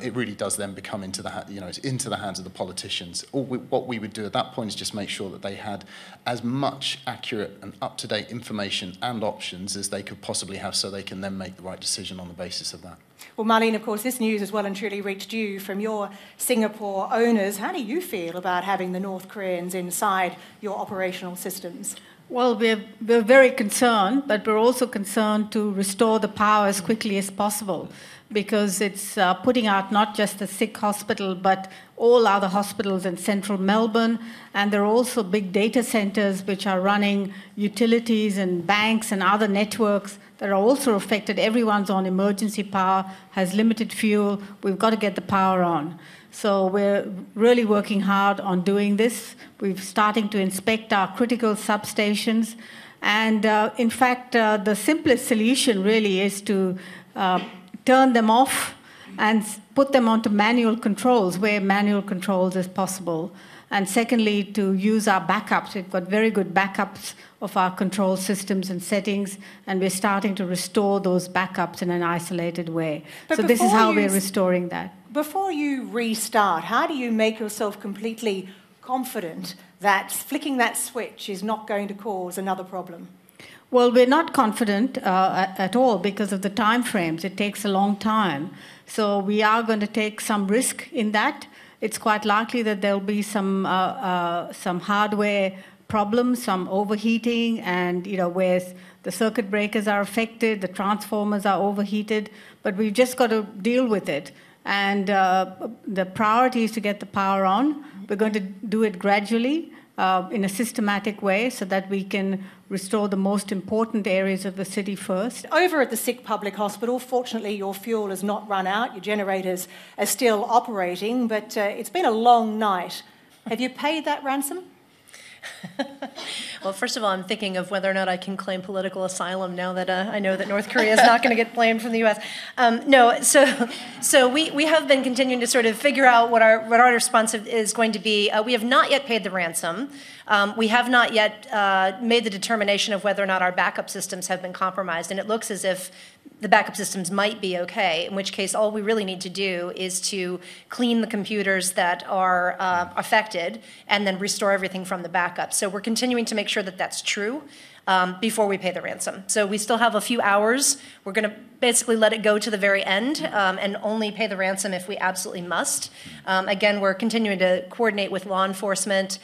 It really does then become into the into the hands of the politicians. What we would do at that point is just make sure that they had as much accurate and up-to-date information and options as they could possibly have, so they can then make the right decision on the basis of that. Well, Marlene, of course, this news has well and truly reached you from your Singapore owners. How do you feel about having the North Koreans inside your operational systems? Well, we're very concerned, but we're also concerned to restore the power as quickly as possible, because it's putting out not just the sick hospital, but all other hospitals in central Melbourne. And there are also big data centers which are running utilities and banks and other networks that are also affected. Everyone's on emergency power, has limited fuel. We've got to get the power on. So we're really working hard on doing this. We're starting to inspect our critical substations. And in fact, the simplest solution really is to turn them off and put them onto manual controls where manual controls is possible. And secondly, to use our backups. We've got very good backups of our control systems and settings, and we're starting to restore those backups in an isolated way. So this is how we're restoring that. Before you restart, how do you make yourself completely confident that flicking that switch is not going to cause another problem? Well, we're not confident at all because of the time frames. It takes a long time. So we are going to take some risk in that. It's quite likely that there'll be some hardware problems, some overheating, and where the circuit breakers are affected, the transformers are overheated. But we've just got to deal with it. And the priority is to get the power on. We're going to do it gradually, in a systematic way, so that we can restore the most important areas of the city first. Over at the Sick Public Hospital, fortunately your fuel has not run out, your generators are still operating, but it's been a long night. Have you paid that ransom? Well, first of all, I'm thinking of whether or not I can claim political asylum now that I know that North Korea is not going to get blamed from the U.S. No, so we have been continuing to sort of figure out what our response is going to be. We have not yet paid the ransom. We have not yet made the determination of whether or not our backup systems have been compromised, and it looks as if the backup systems might be okay, in which case all we really need to do is to clean the computers that are affected and then restore everything from the backup. So we're continuing to make sure that that's true before we pay the ransom. So we still have a few hours. We're going to basically let it go to the very end and only pay the ransom if we absolutely must. Again, we're continuing to coordinate with law enforcement,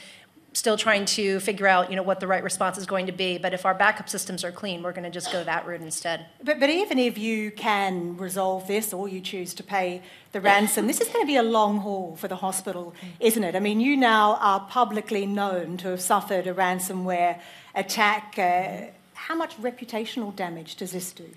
still trying to figure out, what the right response is going to be. But if our backup systems are clean, we're going to just go that route instead. But even if you can resolve this, or you choose to pay the ransom, this is going to be a long haul for the hospital, isn't it? I mean, you now are publicly known to have suffered a ransomware attack. How much reputational damage does this do?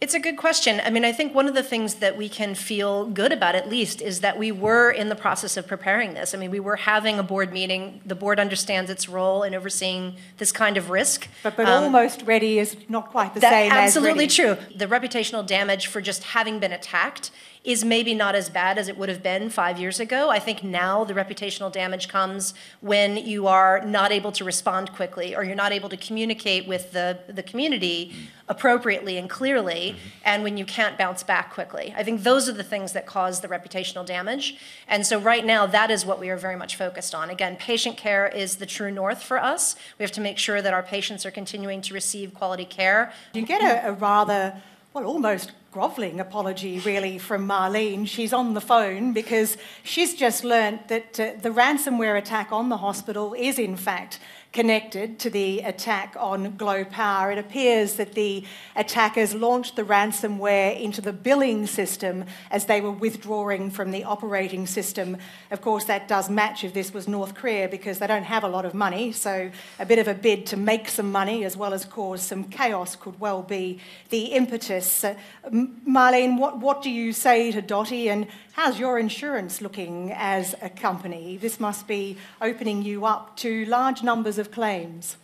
It's a good question. I mean, I think one of the things that we can feel good about, at least, is that we were in the process of preparing this. I mean, we were having a board meeting. The board understands its role in overseeing this kind of risk. But almost ready is not quite the same as ready. Absolutely true. The reputational damage for just having been attacked is maybe not as bad as it would have been 5 years ago. I think now the reputational damage comes when you are not able to respond quickly, or you're not able to communicate with the community appropriately and clearly, and when you can't bounce back quickly. I think those are the things that cause the reputational damage. And so right now, that is what we are very much focused on. Again, patient care is the true north for us. We have to make sure that our patients are continuing to receive quality care. You get a rather, well, almost grovelling apology, really, from Marlene. She's on the phone because she's just learnt that the ransomware attack on the hospital is, in fact, connected to the attack on Glow Power. It appears that the attackers launched the ransomware into the billing system as they were withdrawing from the operating system. Of course, that does match if this was North Korea, because they don't have a lot of money, so a bit of a bid to make some money as well as cause some chaos could well be the impetus. Marlene, what do you say to Dottie, and how's your insurance looking as a company? This must be opening you up to large numbers of claims.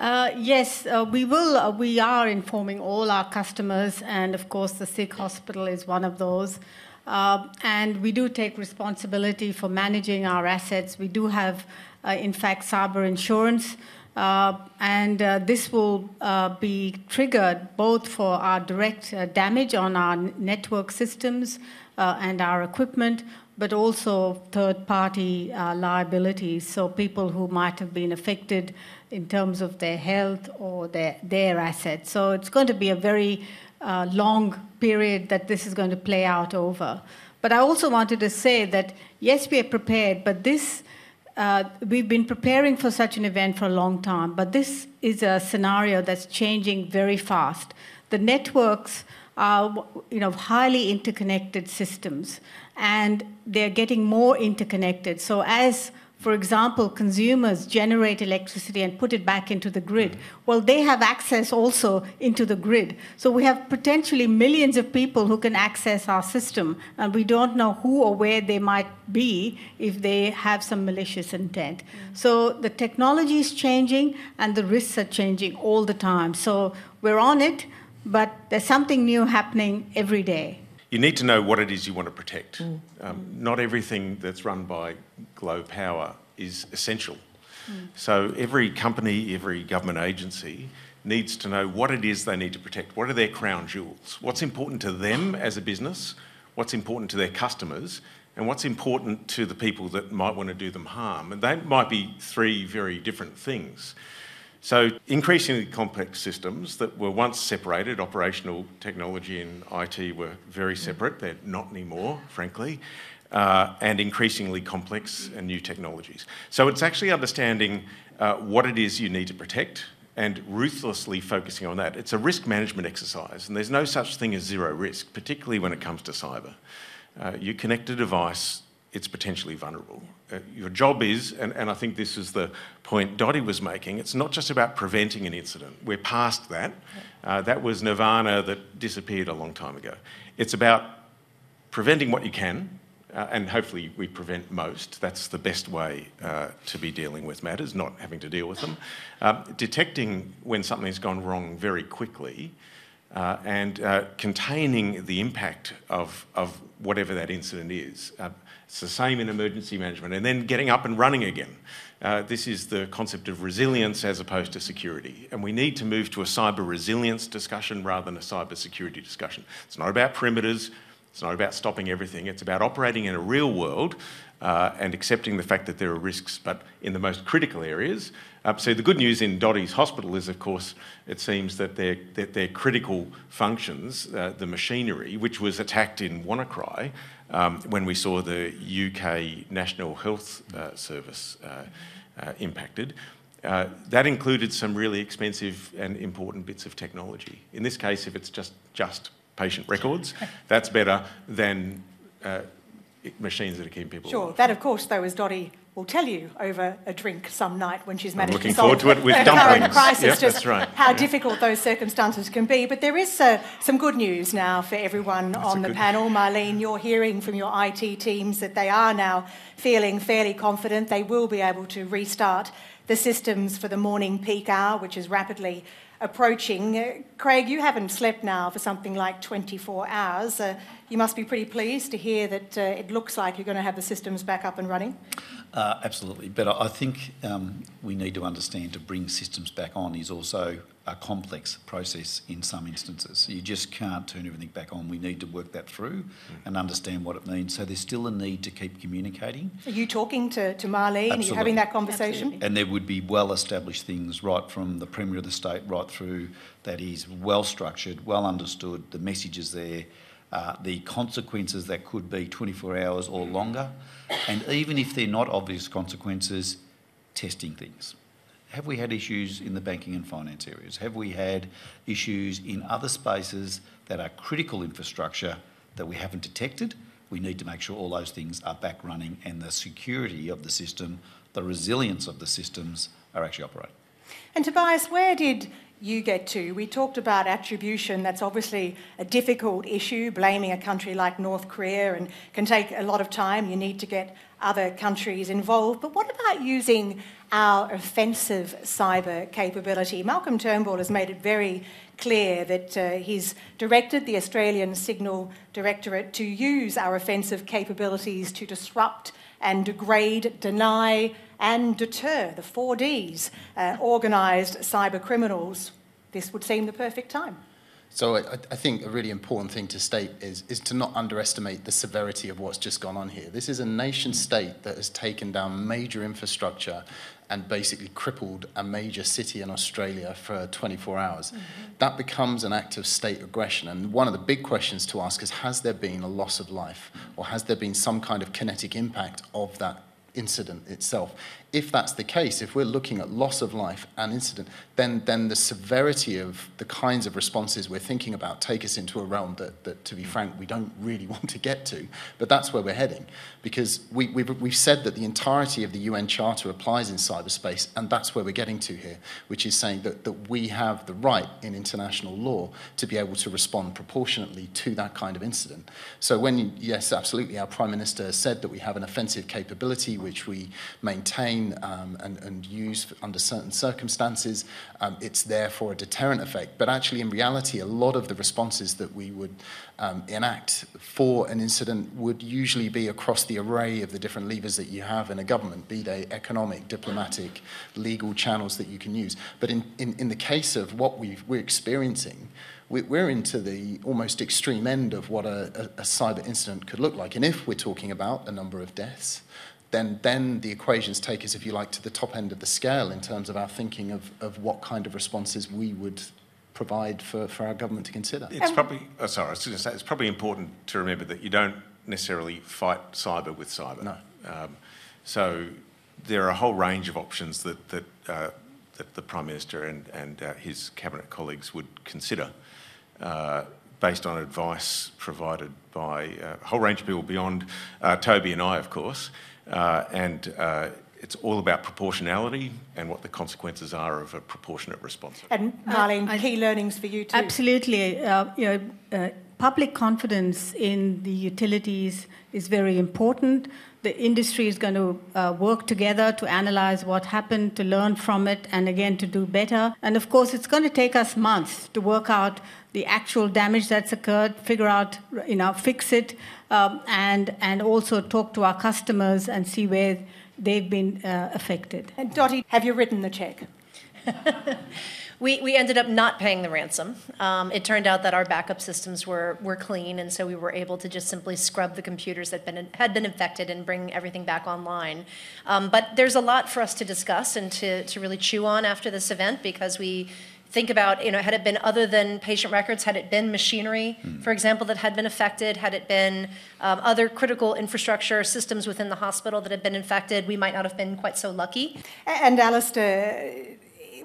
Yes, we will. We are informing all our customers, and of course the sick hospital is one of those. And we do take responsibility for managing our assets. We do have, in fact, cyber insurance. This will be triggered both for our direct damage on our network systems and our equipment, but also third-party liabilities, so people who might have been affected in terms of their health or their assets. So it's going to be a very long period that this is going to play out over. But I also wanted to say that, yes, we are prepared, but this... we've been preparing for such an event for a long time, but this is a scenario that's changing very fast. The networks are, highly interconnected systems, and they're getting more interconnected. So as, for example, consumers generate electricity and put it back into the grid, well, they have access also into the grid. So we have potentially millions of people who can access our system, and we don't know who or where they might be if they have some malicious intent. So the technology is changing, and the risks are changing all the time. So we're on it, but there's something new happening every day. You need to know what it is you want to protect. Not everything that's run by Glow Power is essential. So every company, every government agency needs to know what it is they need to protect. What are their crown jewels? What's important to them as a business? What's important to their customers? And what's important to the people that might want to do them harm? And they might be three very different things. So increasingly complex systems that were once separated, operational technology and IT were very separate, they're not anymore, frankly, and increasingly complex and new technologies. So it's actually understanding what it is you need to protect and ruthlessly focusing on that. It's a risk management exercise, and there's no such thing as zero risk, particularly when it comes to cyber. You connect a device, it's potentially vulnerable. Your job is, and I think this is the point Dottie was making, it's not just about preventing an incident. We're past that. That was nirvana that disappeared a long time ago. It's about preventing what you can, and hopefully we prevent most. That's the best way to be dealing with matters, not having to deal with them. Detecting when something's gone wrong very quickly, and containing the impact of whatever that incident is. It's the same in emergency management, and then getting up and running again. This is the concept of resilience as opposed to security, and we need to move to a cyber resilience discussion rather than a cyber security discussion. It's not about perimeters, it's not about stopping everything, it's about operating in a real world and accepting the fact that there are risks, but in the most critical areas. So the good news in Dottie's hospital is, of course, it seems that their critical functions, the machinery, which was attacked in WannaCry, when we saw the UK National Health Service impacted. That included some really expensive and important bits of technology. In this case, if it's just patient records, that's better than machines that are keeping people alive. Sure, that of course though, as Dottie will tell you over a drink some night when she's managed to solve the current crisis, yep, just that's right. How difficult those circumstances can be. But there is some good news now for everyone on the panel. Marlene, you're hearing from your IT teams that they are now feeling fairly confident they will be able to restart the systems for the morning peak hour, which is rapidly approaching. Craig, you haven't slept now for something like 24 hours. You must be pretty pleased to hear that it looks like you're going to have the systems back up and running. Absolutely, but I think we need to understand to bring systems back on is also a complex process in some instances. You just can't turn everything back on. We need to work that through and understand what it means. So there's still a need to keep communicating. Are you talking to Marlene? Absolutely. Are you having that conversation? Absolutely. And there would be well-established things right from the Premier of the state right through that is well-structured, well-understood, the message is there, the consequences that could be 24 hours or longer, and even if they're not obvious consequences, testing things. Have we had issues in the banking and finance areas? Have we had issues in other spaces that are critical infrastructure that we haven't detected? We need to make sure all those things are back running and the security of the system, the resilience of the systems are actually operating. And Tobias, where did you get to? We talked about attribution. That's obviously a difficult issue, blaming a country like North Korea, and can take a lot of time. You need to get other countries involved. But what about using our offensive cyber capability? Malcolm Turnbull has made it very clear that he's directed the Australian Signal Directorate to use our offensive capabilities to disrupt and degrade, deny, and deter, the 4Ds, organised cyber criminals. This would seem the perfect time. So I think a really important thing to state is to not underestimate the severity of what's just gone on here. This is a nation state that has taken down major infrastructure and basically crippled a major city in Australia for 24 hours. Mm-hmm. That becomes an act of state aggression. And one of the big questions to ask is, has there been a loss of life? Or has there been some kind of kinetic impact of that incident itself? If that's the case, if we're looking at loss of life and incident, then the severity of the kinds of responses we're thinking about take us into a realm that to be frank, we don't really want to get to. But that's where we're heading, because we've said that the entirety of the UN Charter applies in cyberspace, and that's where we're getting to here, which is saying that we have the right in international law to be able to respond proportionately to that kind of incident. So yes, absolutely, our Prime Minister said that we have an offensive capability which we maintain and used under certain circumstances. It's there for a deterrent effect, but actually in reality a lot of the responses that we would enact for an incident would usually be across the array of the different levers that you have in a government, be they economic, diplomatic, legal channels that you can use. But in the case of what we're experiencing, we're into the almost extreme end of what a cyber incident could look like. And if we're talking about a number of deaths, then the equations take us, if you like, to the top end of the scale in terms of our thinking of what kind of responses we would provide for our government to consider. It's probably, sorry, I was going to say, it's probably important to remember that you don't necessarily fight cyber with cyber. No. So there are a whole range of options that the Prime Minister and his cabinet colleagues would consider based on advice provided by a whole range of people beyond Toby and I, of course. It's all about proportionality and what the consequences are of a proportionate response. And Marlene, key learnings for you too. Absolutely. Public confidence in the utilities is very important. The industry is going to work together to analyse what happened, to learn from it, and again to do better. And of course, it's going to take us months to work out the actual damage that's occurred, figure out, fix it, and also talk to our customers and see where they've been affected. And Dottie, have you written the cheque? We ended up not paying the ransom. It turned out that our backup systems were clean, and so we were able to just simply scrub the computers that had been infected and bring everything back online. But there's a lot for us to discuss and to really chew on after this event, because we Think about, you know, had it been other than patient records, had it been machinery, for example, that had been affected, had it been other critical infrastructure systems within the hospital that had been infected, we might not have been quite so lucky. And Alistair,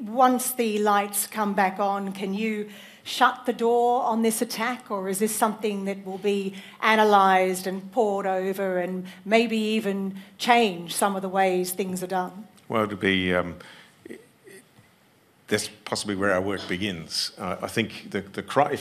once the lights come back on, can you shut the door on this attack, or is this something that will be analysed and pored over and maybe even change some of the ways things are done? Well, to be... That's possibly where our work begins. I think if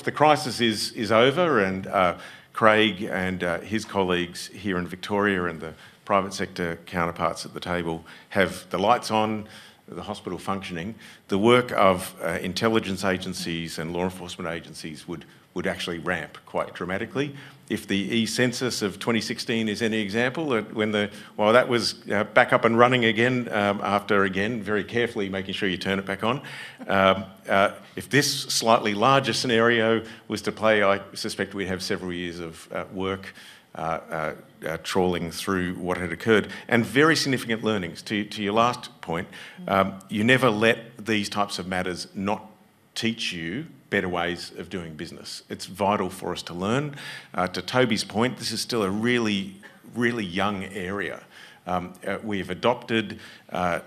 the crisis is over, and Craig and his colleagues here in Victoria and the private sector counterparts at the table have the lights on, the hospital functioning, the work of intelligence agencies and law enforcement agencies would actually ramp quite dramatically. If the e-census of 2016 is any example, while that was back up and running again after, again, very carefully making sure you turn it back on, if this slightly larger scenario was to play, I suspect we'd have several years of work trawling through what had occurred, and very significant learnings. To your last point, you never let these types of matters not teach you better ways of doing business. It's vital for us to learn. To Toby's point, this is still a really, really young area. We've adopted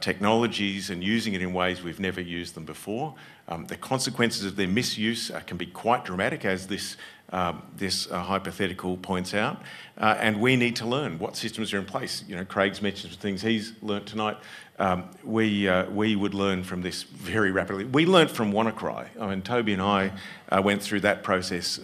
technologies and using it in ways we've never used them before. The consequences of their misuse can be quite dramatic, as this hypothetical points out, and we need to learn what systems are in place. You know, Craig's mentioned some things he's learnt tonight. We would learn from this very rapidly. We learnt from WannaCry. I mean, Toby and I went through that process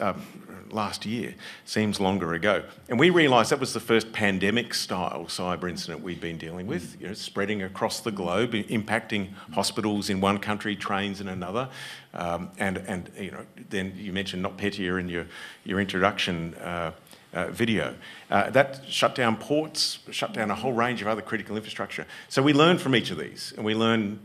last year, seems longer ago. And we realised that was the first pandemic-style cyber incident we'd been dealing with, you know, spreading across the globe, impacting hospitals in one country, trains in another. And you know, then you mentioned NotPetya in your introduction video. That shut down ports, shut down a whole range of other critical infrastructure. So we learn from each of these, and we learn.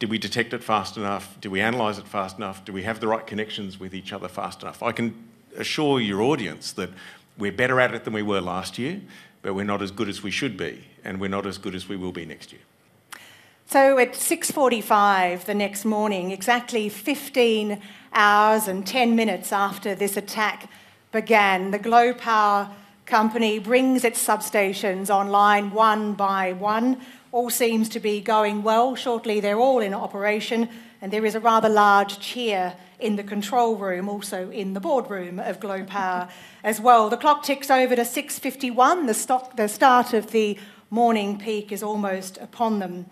Did we detect it fast enough? Did we analyse it fast enough? Do we have the right connections with each other fast enough? I can assure your audience that we're better at it than we were last year, but we're not as good as we should be, and we're not as good as we will be next year. So at 6:45 the next morning, exactly 15 hours and 10 minutes after this attack began, the Glow Power company brings its substations online one by one. All seems to be going well. Shortly they're all in operation, and there is a rather large cheer in the control room, also in the boardroom of Glow Power as well. The clock ticks over to 6:51. The start of the morning peak is almost upon them.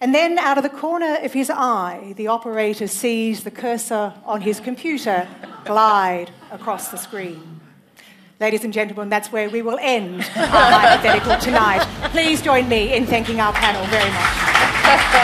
And then out of the corner of his eye, the operator sees the cursor on his computer glide across the screen. Ladies and gentlemen, that's where we will end our hypothetical tonight. Please join me in thanking our panel very much.